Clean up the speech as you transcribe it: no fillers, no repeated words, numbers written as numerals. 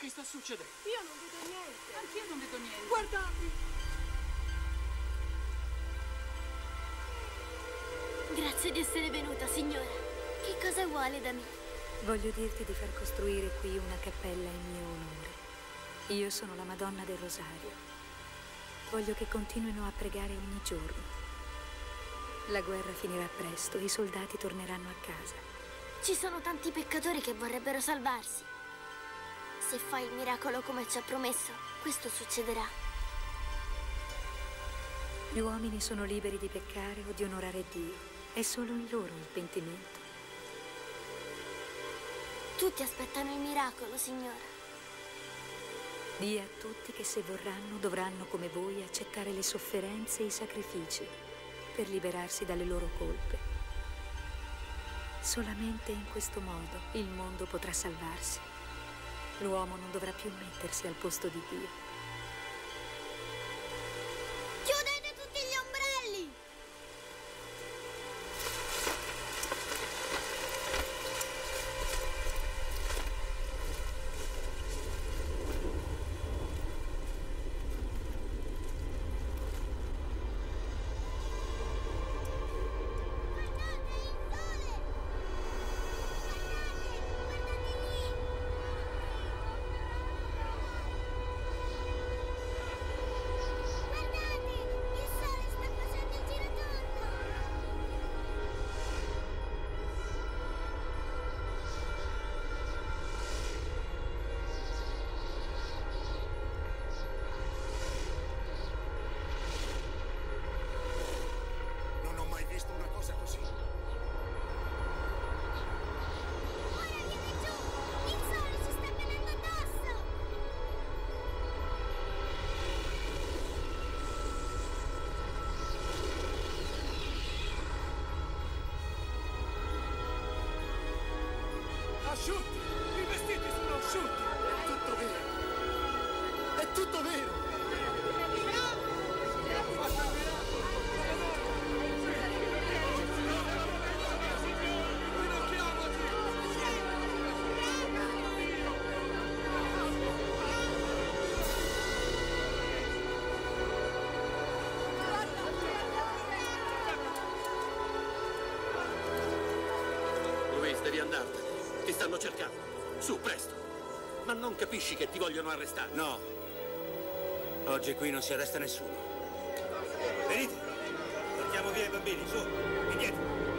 che sta succedendo? Io non vedo niente. Anch'io non vedo niente. Guardate! Grazie di essere venuta, signora. Che cosa vuole da me? Voglio dirti di far costruire qui una cappella in mio onore. Io sono la Madonna del Rosario. Voglio che continuino a pregare ogni giorno. La guerra finirà presto, i soldati torneranno a casa. Ci sono tanti peccatori che vorrebbero salvarsi. Se fai il miracolo come ci ha promesso, questo succederà. Gli uomini sono liberi di peccare o di onorare Dio. È solo in loro il pentimento. Tutti aspettano il miracolo, signora. Dì a tutti che se vorranno, dovranno come voi accettare le sofferenze e i sacrifici per liberarsi dalle loro colpe. Solamente in questo modo il mondo potrà salvarsi. L'uomo non dovrà più mettersi al posto di Dio. Chiudete tutti gli ombrelli! Asciutti! I vestiti sono asciutti! È tutto vero! È tutto vero! Luis, devi andartene! Ti stanno cercando. Su, presto. Ma non capisci che ti vogliono arrestare? No. Oggi qui non si arresta nessuno. Venite. Portiamo via i bambini, su. Indietro.